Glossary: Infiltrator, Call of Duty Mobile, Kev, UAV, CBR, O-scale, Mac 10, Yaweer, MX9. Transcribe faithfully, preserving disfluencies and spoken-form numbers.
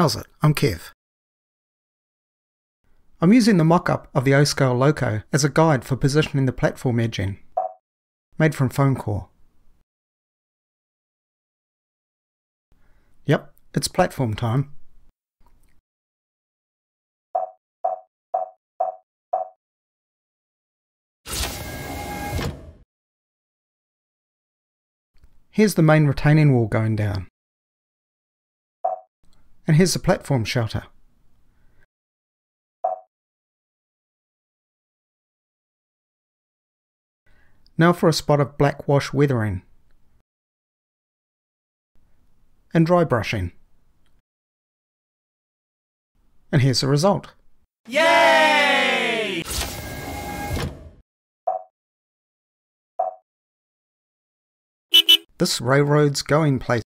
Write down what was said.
How's it? I'm Kev. I'm using the mock-up of the O-scale loco as a guide for positioning the platform edging, made from foam core. Yep, it's platform time. Here's the main retaining wall going down. And here's the platform shelter. Now for a spot of black wash weathering and dry brushing. And here's the result. Yay! This railroad's going place.